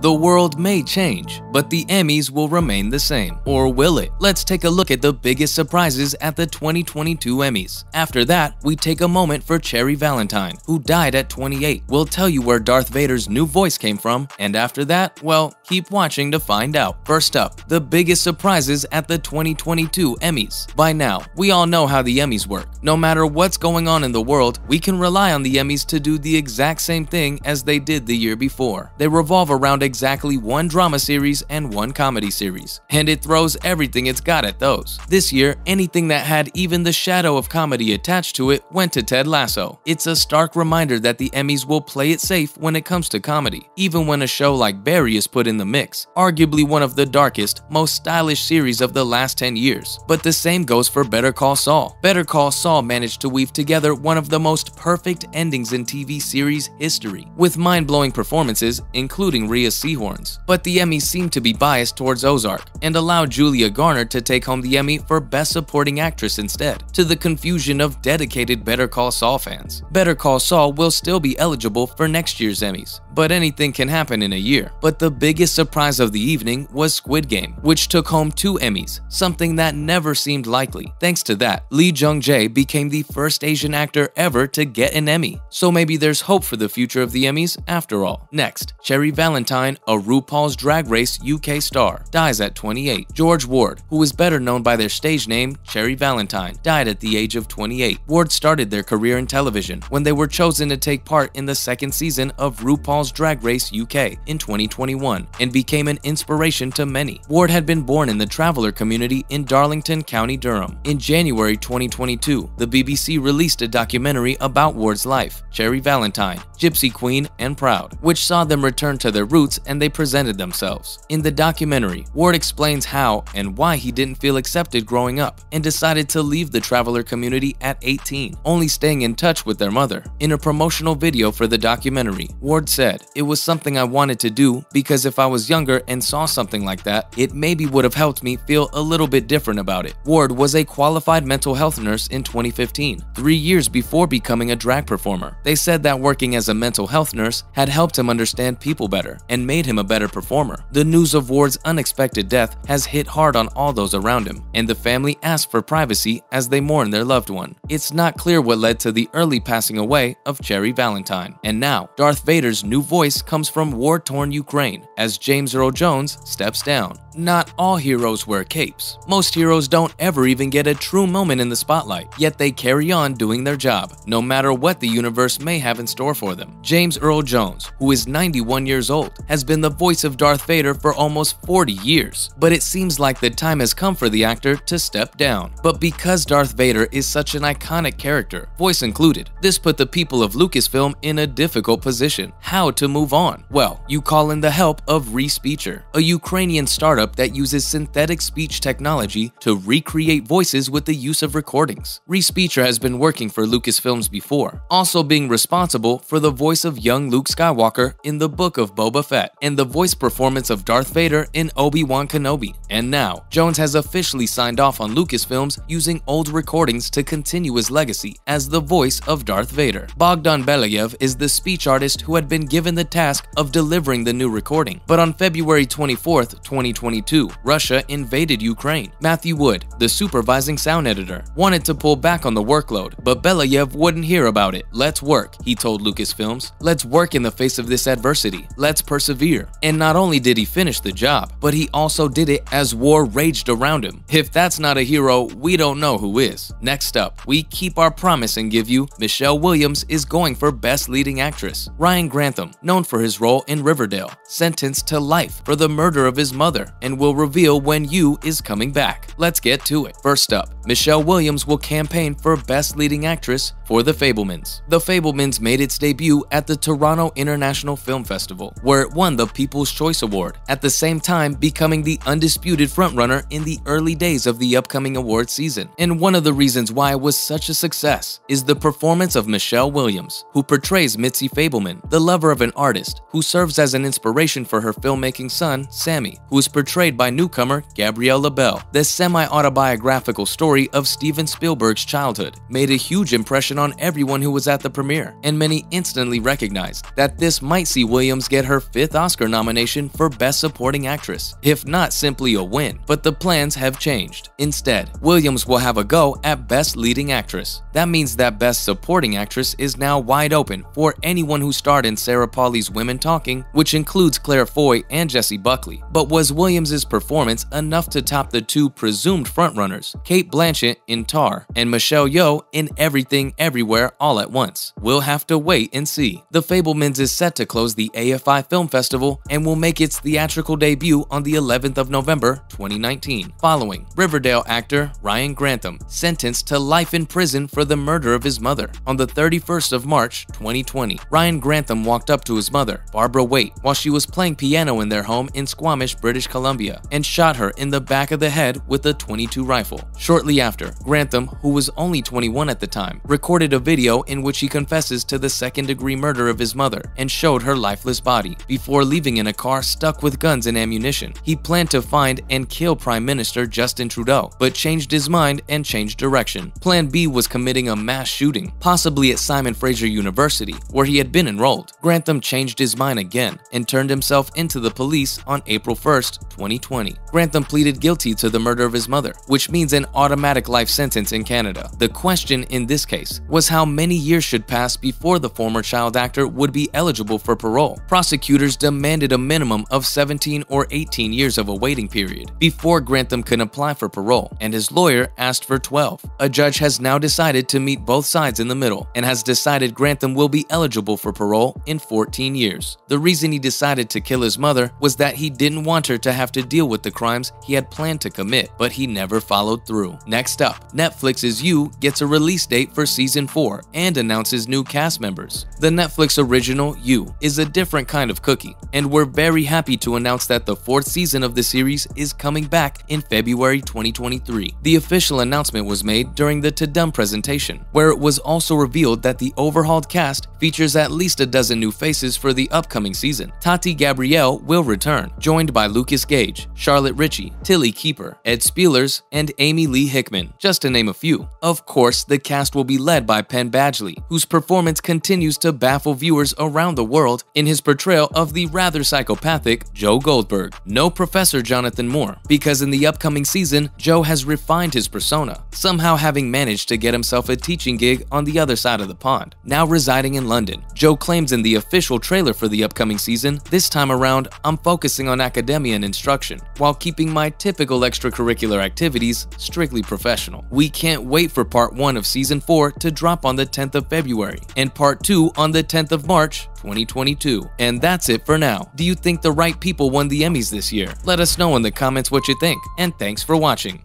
The world may change, but the Emmys will remain the same. Or will it? Let's take a look at the biggest surprises at the 2022 Emmys. After that, we take a moment for Cherry Valentine, who died at 28. We'll tell you where Darth Vader's new voice came from, and after that, well, keep watching to find out. First up, the biggest surprises at the 2022 Emmys. By now, we all know how the Emmys work. No matter what's going on in the world, we can rely on the Emmys to do the exact same thing as they did the year before. They revolve around exactly one drama series and one comedy series, and it throws everything it's got at those. This year, anything that had even the shadow of comedy attached to it went to Ted Lasso. It's a stark reminder that the Emmys will play it safe when it comes to comedy, even when a show like Barry is put in the mix, arguably one of the darkest, most stylish series of the last 10 years. But the same goes for Better Call Saul. Better Call Saul managed to weave together one of the most perfect endings in TV series history, with mind-blowing performances, including Rhea Seahorns. But the Emmys seem to be biased towards Ozark and allowed Julia Garner to take home the Emmy for Best Supporting Actress instead, to the confusion of dedicated Better Call Saul fans. Better Call Saul will still be eligible for next year's Emmys, but anything can happen in a year. But the biggest surprise of the evening was Squid Game, which took home 2 Emmys, something that never seemed likely. Thanks to that, Lee Jung-jae became the first Asian actor ever to get an Emmy. So maybe there's hope for the future of the Emmys after all. Next, Cherry Valentine, a RuPaul's Drag Race UK star, dies at 28. George Ward, who is better known by their stage name Cherry Valentine, died at the age of 28. Ward started their career in television when they were chosen to take part in the second season of RuPaul's Drag Race UK in 2021 and became an inspiration to many. Ward had been born in the traveler community in Darlington, County Durham. In January 2022, the BBC released a documentary about Ward's life, Cherry Valentine, Gypsy Queen and Proud, which saw them return to their roots and they presented themselves. In the documentary, Ward explains how and why he didn't feel accepted growing up and decided to leave the traveler community at 18, only staying in touch with their mother. In a promotional video for the documentary, Ward said, "It was something I wanted to do because if I was younger and saw something like that, it maybe would have helped me feel a little bit different about it." Ward was a qualified mental health nurse in 2015, 3 years before becoming a drag performer. They said that working as a mental health nurse had helped him understand people better and made him a better performer. The news of Ward's unexpected death has hit hard on all those around him, and the family asked for privacy as they mourn their loved one. It's not clear what led to the early passing away of Cherry Valentine. And now, Darth Vader's new voice comes from war-torn Ukraine as James Earl Jones steps down. Not all heroes wear capes. Most heroes don't ever even get a true moment in the spotlight, yet they carry on doing their job, no matter what the universe may have in store for them. James Earl Jones, who is 91 years old, has been the voice of Darth Vader for almost 40 years, but it seems like the time has come for the actor to step down. But because Darth Vader is such an iconic character, voice included, this put the people of Lucasfilm in a difficult position. How to move on? Well, you call in the help of Respeecher, a Ukrainian startup that uses synthetic speech technology to recreate voices with the use of recordings. Respeecher has been working for Lucasfilms before, also being responsible for the voice of young Luke Skywalker in the Book of Boba Fett and the voice performance of Darth Vader in Obi-Wan Kenobi. And now, Jones has officially signed off on Lucasfilms using old recordings to continue his legacy as the voice of Darth Vader. Bogdan Belayev is the speech artist who had been given the task of delivering the new recording. But on February 24th, 2022, Russia invaded Ukraine. Matthew Wood, the supervising sound editor, wanted to pull back on the workload, but Belayev wouldn't hear about it. "Let's work," he told Lucasfilms. "Let's work in the face of this adversity. Let's persevere." And not only did he finish the job, but he also did it as war raged around him. If that's not a hero, we don't know who is. Next up, we keep our promise and give you, Michelle Williams is going for Best Leading Actress. Ryan Grantham, known for his role in Riverdale, sentenced to life for the murder of his mother and will reveal when You is coming back. Let's get to it. First up, Michelle Williams will campaign for Best Leading Actress for The Fabelmans. The Fabelmans made its debut at the Toronto International Film Festival, where it won the People's Choice Award, at the same time becoming the undisputed frontrunner in the early days of the upcoming award season. And one of the reasons why it was such a success is the performance of Michelle Williams, who portrays Mitzi Fabelman, the lover of of an artist who serves as an inspiration for her filmmaking son, Sammy, who is portrayed by newcomer Gabrielle LaBelle. This semi-autobiographical story of Steven Spielberg's childhood made a huge impression on everyone who was at the premiere, and many instantly recognized that this might see Williams get her 5th Oscar nomination for Best Supporting Actress, if not simply a win. But the plans have changed. Instead, Williams will have a go at Best Leading Actress. That means that Best Supporting Actress is now wide open for anyone who starred in Sarah Pauli's Women Talking, which includes Claire Foy and Jesse Buckley. But was Williams' performance enough to top the two presumed frontrunners, Kate Blanchett in Tar and Michelle Yeoh in Everything Everywhere All at Once? We'll have to wait and see. The Fabelmans is set to close the AFI Film Festival and will make its theatrical debut on the 11th of November, 2019, following Riverdale actor Ryan Grantham, sentenced to life in prison for the murder of his mother. On the 31st of March, 2020, Ryan Grantham walked up to his mother, Barbara Waite, while she was playing piano in their home in Squamish, British Columbia, and shot her in the back of the head with a .22 rifle. Shortly after, Grantham, who was only 21 at the time, recorded a video in which he confesses to the second-degree murder of his mother and showed her lifeless body, before leaving in a car stuck with guns and ammunition. He planned to find and kill Prime Minister Justin Trudeau, but changed his mind and changed direction. Plan B was committing a mass shooting, possibly at Simon Fraser University, where he had been enrolled. Grantham changed his mind again and turned himself into the police on April 1st, 2020. Grantham pleaded guilty to the murder of his mother, which means an automatic life sentence in Canada. The question in this case was how many years should pass before the former child actor would be eligible for parole. Prosecutors demanded a minimum of 17 or 18 years of a waiting period before Grantham could apply for parole, and his lawyer asked for 12. A judge has now decided to meet both sides in the middle and has decided Grantham will be eligible for parole in 14 years. The reason he decided to kill his mother was that he didn't want her to have to deal with the crimes he had planned to commit, but he never followed through. Next up, Netflix's You gets a release date for season 4 and announces new cast members. The Netflix original You is a different kind of cookie, and we're very happy to announce that the 4th season of the series is coming back in February 2023. The official announcement was made during the Tudum presentation, where it was also revealed that the overhauled cast features at least a dozen new faces for the upcoming season. Tati Gabrielle will return, joined by Lucas Gage, Charlotte Ritchie, Tilly Keeper, Ed Spielers, and Amy Lee Hickman, just to name a few. Of course, the cast will be led by Penn Badgley, whose performance continues to baffle viewers around the world in his portrayal of the rather psychopathic Joe Goldberg. No Professor Jonathan Moore, because in the upcoming season, Joe has refined his persona, somehow having managed to get himself a teaching gig on the other side of the pond. Now residing in London, Joe claims in the official trailer for the upcoming season, "This time around, I'm focusing on academia and instruction, while keeping my typical extracurricular activities strictly professional." We can't wait for part 1 of season 4 to drop on the 10th of February, and part 2 on the 10th of March, 2022. And that's it for now. Do you think the right people won the Emmys this year? Let us know in the comments what you think, and thanks for watching.